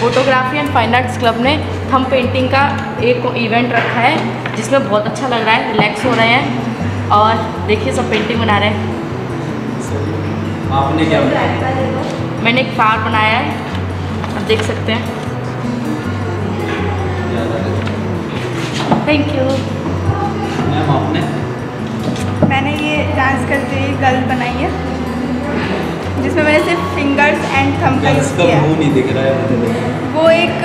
Photography and fine arts club ने thumb painting का एक इवेंट रखा है जिसमें बहुत अच्छा लग रहा है, रिलैक्स हो रहे हैं और देखिए सब पेंटिंग बना रहे हैं। आपने क्या बनाया? मैंने एक फ्लावर बनाया है, आप देख सकते हैं। Thank you. मैम आपने? मैंने ये डांस करते हुए गर्ल बनाई है जिसमें मैंने सिर्फ फिंगर्स एंड थंब का यूज़ किया। वो नहीं दिख रहा है मुझे। वो एक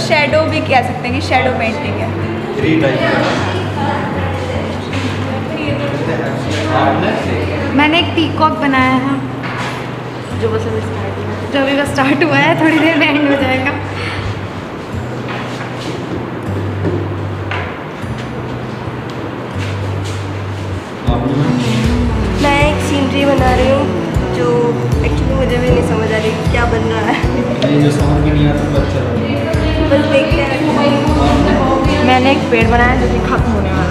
शेडो भी कह सकते हैं कि शेडो पेंटिंग है। Three type. मैंने एक पीकॉक बनाया है जो बस अभी स्टार्ट हुआ है, जो अभी बस स्टार्ट हुआ है, थोड़ी देर में एंड हो जाएगा। मैं एक सीनरी बना रही हूँ जो एक्चुअली मुझे भी नहीं समझ आ रही क्या बन रहा है, जो समझ में नहीं आता बस देखते हैं। मैंने एक पेड़ बनाया जो कि खत्म होने वाला है।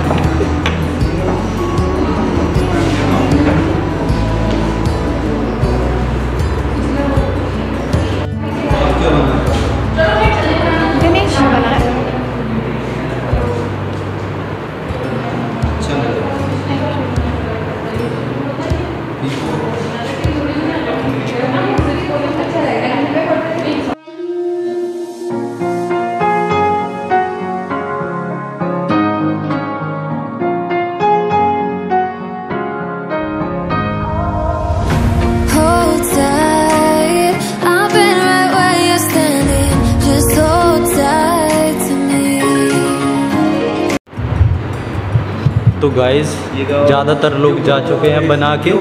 तो गाइस ज़्यादातर लोग जा चुके हैं बना के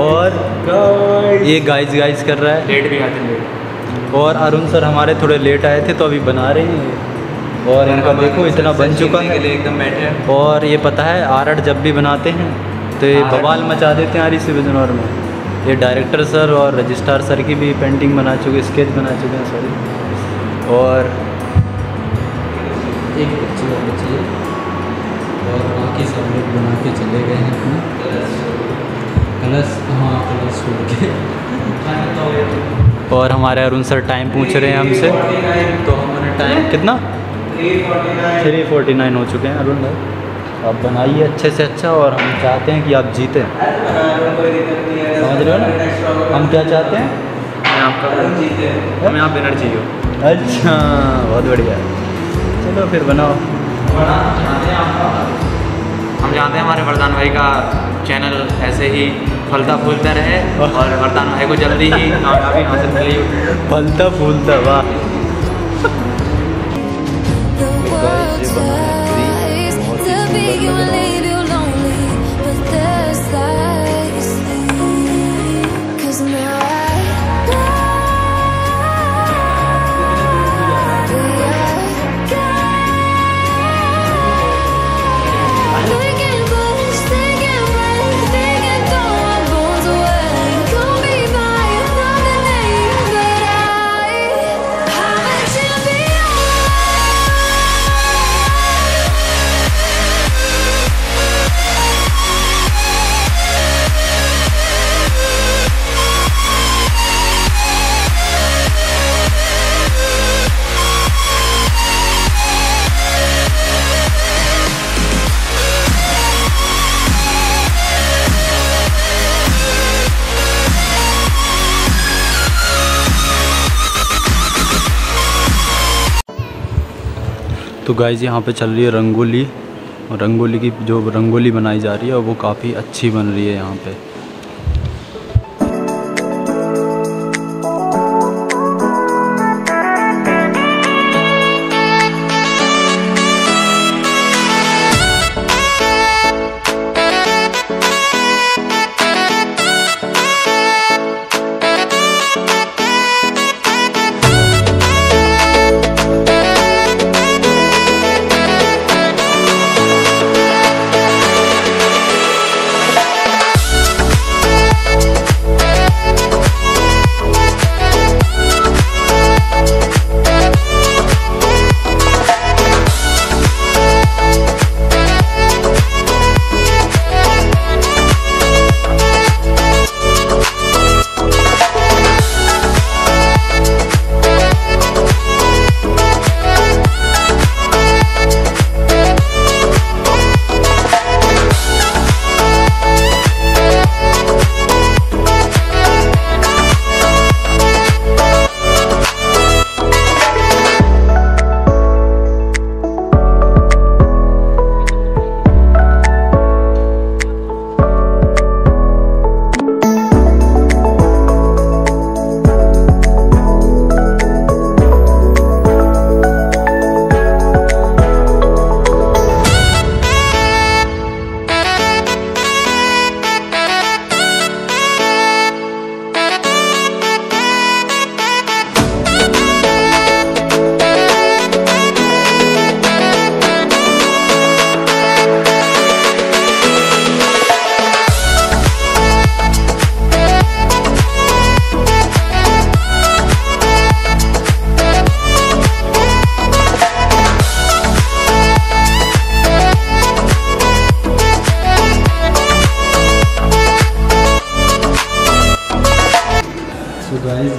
और ये गाइस कर रहा है। लेट भी आते हैं और अरुण सर हमारे थोड़े लेट आए थे तो अभी बना रहे हैं और इनका देखो इतना बन चुका है एकदम बैठे। और ये पता है आरट जब भी बनाते हैं तो ये बवाल मचा देते हैं यार इसी बिजनौर में। ये डायरेक्टर सर और रजिस्ट्रार सर की भी पेंटिंग बना चुके, स्केच बना चुके हैं सॉरी। और एक और बाकी सब लोग बना के चले गए हैं अपना कलश, हाँ कलश छोड़ के। और हमारे अरुण सर टाइम पूछ रहे हैं हमसे तो हमारा टाइम कितना 3:49 हो चुके हैं। अरुण भाई आप बनाइए अच्छे से अच्छा और हम चाहते हैं कि आप जीतें, समझ रहे हो ना हम क्या चाहते हैं आपका हमें आप विनर चाहिए। अच्छा बहुत बढ़िया, चलो फिर बनाओ। हम चाहते हैं हमारे वरदान भाई का चैनल ऐसे ही फलता फूलता रहे और वरदान भाई को जल्दी ही कामयाबी हासिल मिली। फलता फूलता वाह। तो गाइज़ यहाँ पे चल रही है रंगोली और रंगोली की जो रंगोली बनाई जा रही है वो काफ़ी अच्छी बन रही है यहाँ पे।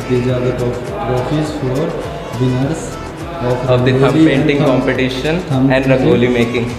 These are the trophies for winners of the thumb painting competition and rangoli making.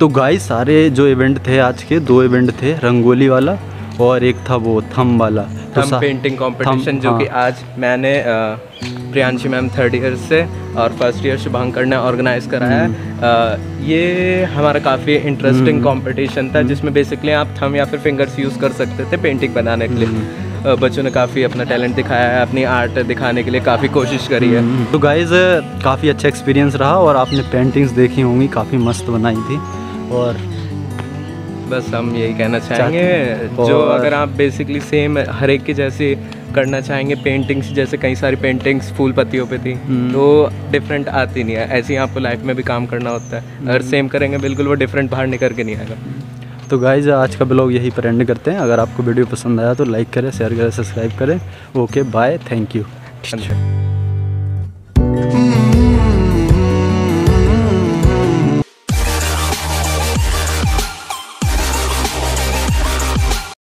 तो गाइस सारे जो इवेंट थे आज के, दो इवेंट थे, रंगोली वाला और एक था वो थंब वाला, थंब पेंटिंग कंपटीशन जो कि आज मैंने प्रियांशी मैम थर्ड ईयर से और फर्स्ट ईयर शुभांकर ने ऑर्गेनाइज कराया है। ये हमारा काफ़ी इंटरेस्टिंग कंपटीशन था जिसमें बेसिकली आप थंब या फिर फिंगर्स यूज़ कर सकते थे पेंटिंग बनाने के लिए। बच्चों ने काफ़ी अपना टैलेंट दिखाया है, अपनी आर्ट दिखाने के लिए काफ़ी कोशिश करी है। तो गाइज़ काफ़ी अच्छा एक्सपीरियंस रहा और आपने पेंटिंग्स देखी होंगी, काफ़ी मस्त बनाई थी। और बस हम यही कहना चाहेंगे जो अगर आप बेसिकली सेम हर एक के जैसे करना चाहेंगे पेंटिंग्स, जैसे कई सारी पेंटिंग्स फूल पत्तियों पे थी तो डिफरेंट आती नहीं है। ऐसे ही आपको लाइफ में भी काम करना होता है, अगर सेम करेंगे बिल्कुल वो डिफरेंट बाहर निकल के नहीं आएगा। तो गाइज़ आज का ब्लॉग यही पर एंड करते हैं। अगर आपको वीडियो पसंद आया तो लाइक करें, शेयर करें, सब्सक्राइब करें। Okay bye, thank you.